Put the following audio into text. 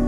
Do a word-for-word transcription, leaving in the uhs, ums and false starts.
me.